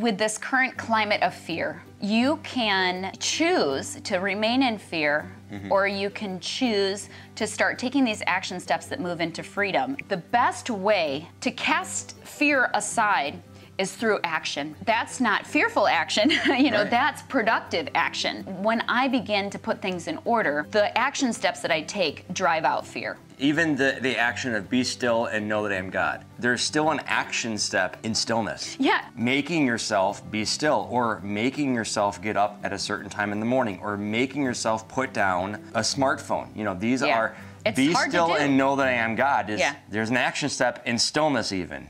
with this current climate of fear, you can choose to remain in fear, mm-hmm. or you can choose to start taking these action steps that move into freedom. The best way to cast fear aside is through action. That's not fearful action, you know, right. That's productive action. When I begin to put things in order, the action steps that I take drive out fear. Even the action of be still and know that I am God. There's still an action step in stillness. Yeah. Making yourself be still, or making yourself get up at a certain time in the morning, or making yourself put down a smartphone. You know, these yeah. are, it's be still and know that I am God. There's an action step in stillness even.